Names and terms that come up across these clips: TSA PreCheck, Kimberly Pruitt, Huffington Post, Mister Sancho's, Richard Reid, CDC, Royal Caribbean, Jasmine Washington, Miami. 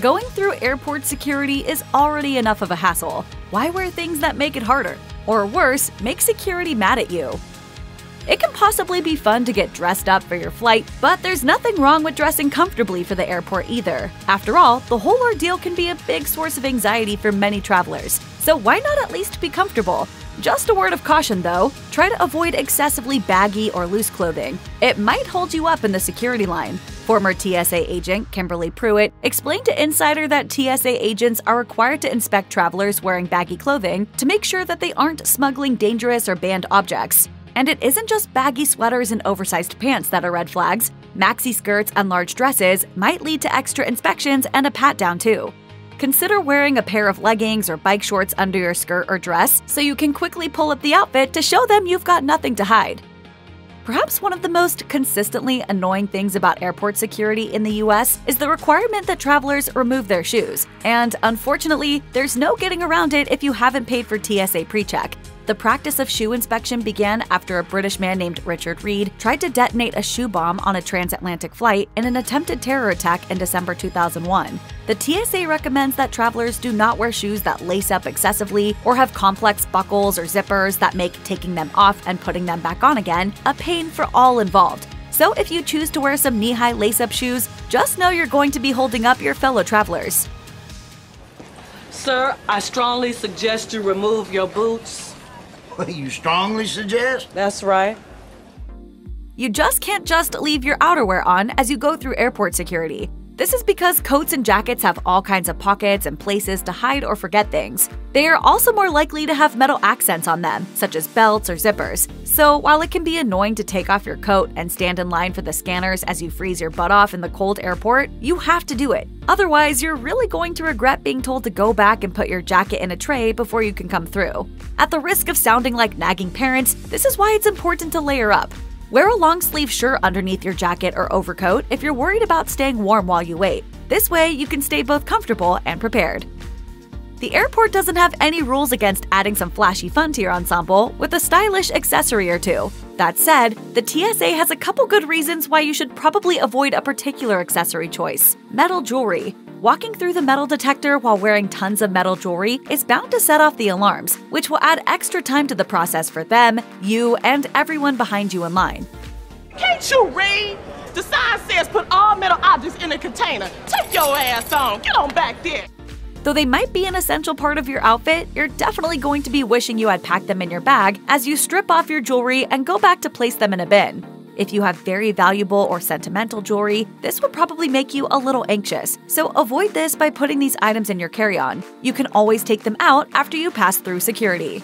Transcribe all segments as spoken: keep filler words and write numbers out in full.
Going through airport security is already enough of a hassle. Why wear things that make it harder? Or worse, make security mad at you? It can possibly be fun to get dressed up for your flight, but there's nothing wrong with dressing comfortably for the airport either. After all, the whole ordeal can be a big source of anxiety for many travelers, so why not at least be comfortable? Just a word of caution though, try to avoid excessively baggy or loose clothing. It might hold you up in the security line. Former T S A agent Kimberly Pruitt explained to Insider that T S A agents are required to inspect travelers wearing baggy clothing to make sure that they aren't smuggling dangerous or banned objects. And it isn't just baggy sweaters and oversized pants that are red flags. Maxi skirts and large dresses might lead to extra inspections and a pat-down too. Consider wearing a pair of leggings or bike shorts under your skirt or dress so you can quickly pull up the outfit to show them you've got nothing to hide. Perhaps one of the most consistently annoying things about airport security in the U S is the requirement that travelers remove their shoes. And unfortunately, there's no getting around it if you haven't paid for T S A PreCheck. The practice of shoe inspection began after a British man named Richard Reid tried to detonate a shoe bomb on a transatlantic flight in an attempted terror attack in December two thousand one. The T S A recommends that travelers do not wear shoes that lace up excessively or have complex buckles or zippers that make taking them off and putting them back on again a pain for all involved. So if you choose to wear some knee-high lace-up shoes, just know you're going to be holding up your fellow travelers. Sir, I strongly suggest you remove your boots. You strongly suggest? That's right. You just can't just leave your outerwear on as you go through airport security. This is because coats and jackets have all kinds of pockets and places to hide or forget things. They are also more likely to have metal accents on them, such as belts or zippers. So while it can be annoying to take off your coat and stand in line for the scanners as you freeze your butt off in the cold airport, you have to do it. Otherwise, you're really going to regret being told to go back and put your jacket in a tray before you can come through. At the risk of sounding like nagging parents, this is why it's important to layer up. Wear a long-sleeve shirt underneath your jacket or overcoat if you're worried about staying warm while you wait. This way, you can stay both comfortable and prepared. The airport doesn't have any rules against adding some flashy fun to your ensemble with a stylish accessory or two. That said, the T S A has a couple good reasons why you should probably avoid a particular accessory choice. Metal jewelry. Walking through the metal detector while wearing tons of metal jewelry is bound to set off the alarms, which will add extra time to the process for them, you, and everyone behind you in line. Can't you read? The sign says put all metal objects in a container. Take your ass on. Get on back there. Though they might be an essential part of your outfit, you're definitely going to be wishing you had packed them in your bag as you strip off your jewelry and go back to place them in a bin. If you have very valuable or sentimental jewelry, this will probably make you a little anxious, so avoid this by putting these items in your carry-on. You can always take them out after you pass through security.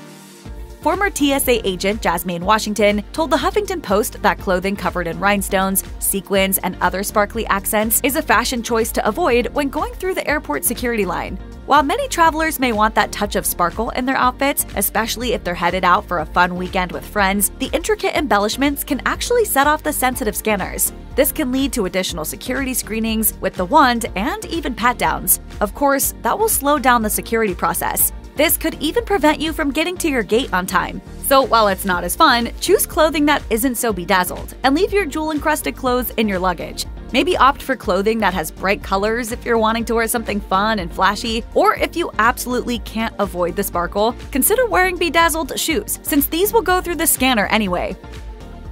Former T S A agent Jasmine Washington told the Huffington Post that clothing covered in rhinestones, sequins, and other sparkly accents is a fashion choice to avoid when going through the airport security line. While many travelers may want that touch of sparkle in their outfits, especially if they're headed out for a fun weekend with friends, the intricate embellishments can actually set off the sensitive scanners. This can lead to additional security screenings with the wand and even pat-downs. Of course, that will slow down the security process. This could even prevent you from getting to your gate on time. So while it's not as fun, choose clothing that isn't so bedazzled and leave your jewel-encrusted clothes in your luggage. Maybe opt for clothing that has bright colors if you're wanting to wear something fun and flashy, or if you absolutely can't avoid the sparkle, consider wearing bedazzled shoes, since these will go through the scanner anyway.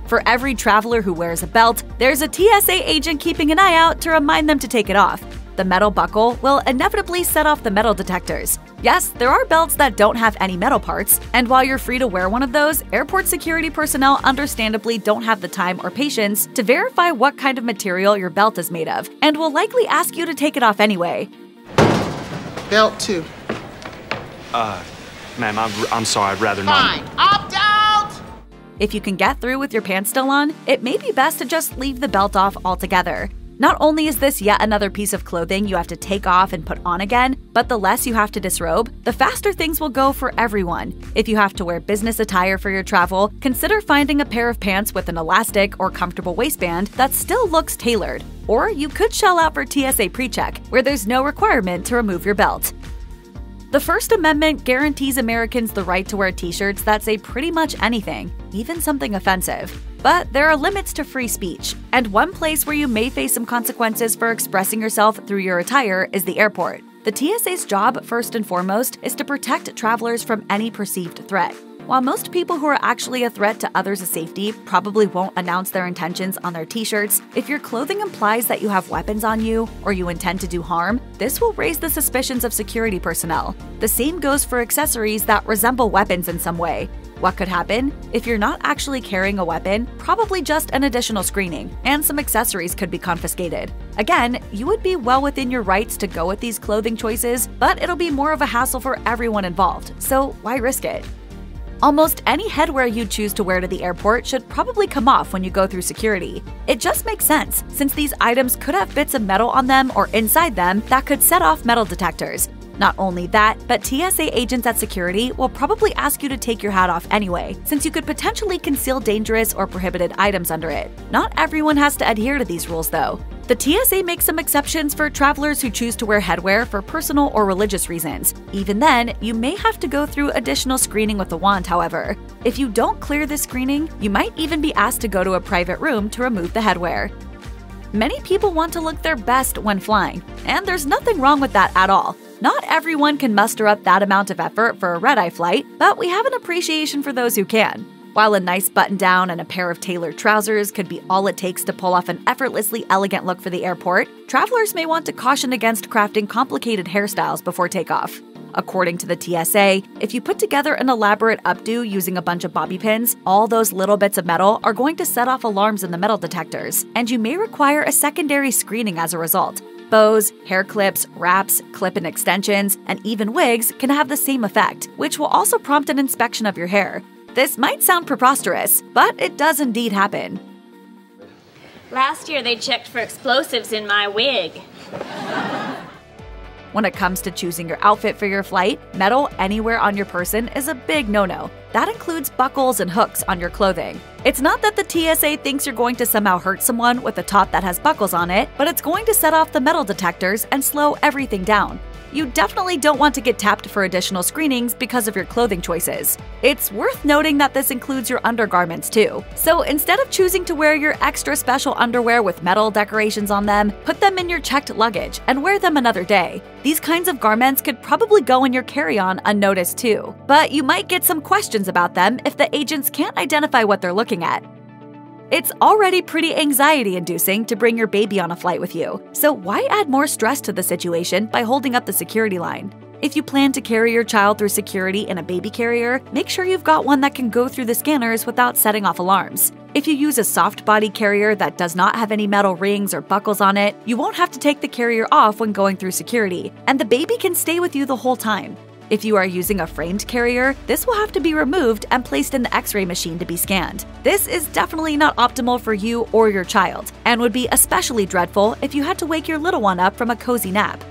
For every traveler who wears a belt, there's a T S A agent keeping an eye out to remind them to take it off. The metal buckle will inevitably set off the metal detectors. Yes, there are belts that don't have any metal parts, and while you're free to wear one of those, airport security personnel understandably don't have the time or patience to verify what kind of material your belt is made of, and will likely ask you to take it off anyway. Belt two. Uh, ma'am, I'm, I'm sorry, I'd rather Fine. Not. Fine, opt out! If you can get through with your pants still on, it may be best to just leave the belt off altogether. Not only is this yet another piece of clothing you have to take off and put on again, but the less you have to disrobe, the faster things will go for everyone. If you have to wear business attire for your travel, consider finding a pair of pants with an elastic or comfortable waistband that still looks tailored. Or you could shell out for T S A PreCheck, where there's no requirement to remove your belt. The First Amendment guarantees Americans the right to wear t-shirts that say pretty much anything, even something offensive. But there are limits to free speech, and one place where you may face some consequences for expressing yourself through your attire is the airport. The T S A's job, first and foremost, is to protect travelers from any perceived threat. While most people who are actually a threat to others' safety probably won't announce their intentions on their t-shirts, if your clothing implies that you have weapons on you or you intend to do harm, this will raise the suspicions of security personnel. The same goes for accessories that resemble weapons in some way. What could happen? If you're not actually carrying a weapon, probably just an additional screening, and some accessories could be confiscated. Again, you would be well within your rights to go with these clothing choices, but it'll be more of a hassle for everyone involved, so why risk it? Almost any headwear you choose to wear to the airport should probably come off when you go through security. It just makes sense, since these items could have bits of metal on them or inside them that could set off metal detectors. Not only that, but T S A agents at security will probably ask you to take your hat off anyway, since you could potentially conceal dangerous or prohibited items under it. Not everyone has to adhere to these rules, though. The T S A makes some exceptions for travelers who choose to wear headwear for personal or religious reasons. Even then, you may have to go through additional screening with the wand, however. If you don't clear this screening, you might even be asked to go to a private room to remove the headwear. Many people want to look their best when flying, and there's nothing wrong with that at all. Not everyone can muster up that amount of effort for a red-eye flight, but we have an appreciation for those who can. While a nice button-down and a pair of tailored trousers could be all it takes to pull off an effortlessly elegant look for the airport, travelers may want to caution against crafting complicated hairstyles before takeoff. According to the T S A, if you put together an elaborate updo using a bunch of bobby pins, all those little bits of metal are going to set off alarms in the metal detectors, and you may require a secondary screening as a result. Bows, hair clips, wraps, clip-in extensions, and even wigs can have the same effect, which will also prompt an inspection of your hair. This might sound preposterous, but it does indeed happen. Last year they checked for explosives in my wig. When it comes to choosing your outfit for your flight, metal anywhere on your person is a big no-no. That includes buckles and hooks on your clothing. It's not that the T S A thinks you're going to somehow hurt someone with a top that has buckles on it, but it's going to set off the metal detectors and slow everything down. You definitely don't want to get tapped for additional screenings because of your clothing choices. It's worth noting that this includes your undergarments too. So instead of choosing to wear your extra special underwear with metal decorations on them, put them in your checked luggage and wear them another day. These kinds of garments could probably go in your carry-on unnoticed too, but you might get some questions about them if the agents can't identify what they're looking at. It's already pretty anxiety-inducing to bring your baby on a flight with you, so why add more stress to the situation by holding up the security line? If you plan to carry your child through security in a baby carrier, make sure you've got one that can go through the scanners without setting off alarms. If you use a soft body carrier that does not have any metal rings or buckles on it, you won't have to take the carrier off when going through security, and the baby can stay with you the whole time. If you are using a framed carrier, this will have to be removed and placed in the X-ray machine to be scanned. This is definitely not optimal for you or your child, and would be especially dreadful if you had to wake your little one up from a cozy nap.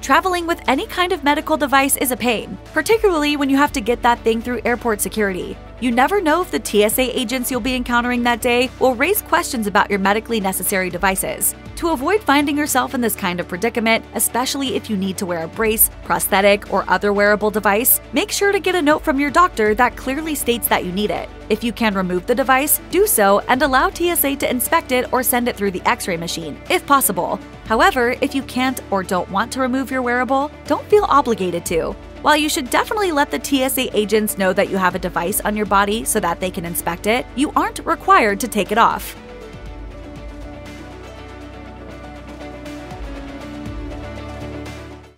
Traveling with any kind of medical device is a pain, particularly when you have to get that thing through airport security. You never know if the T S A agents you'll be encountering that day will raise questions about your medically necessary devices. To avoid finding yourself in this kind of predicament, especially if you need to wear a brace, prosthetic, or other wearable device, make sure to get a note from your doctor that clearly states that you need it. If you can remove the device, do so and allow T S A to inspect it or send it through the X-ray machine, if possible. However, if you can't or don't want to remove your wearable, don't feel obligated to. While you should definitely let the T S A agents know that you have a device on your body so that they can inspect it, you aren't required to take it off.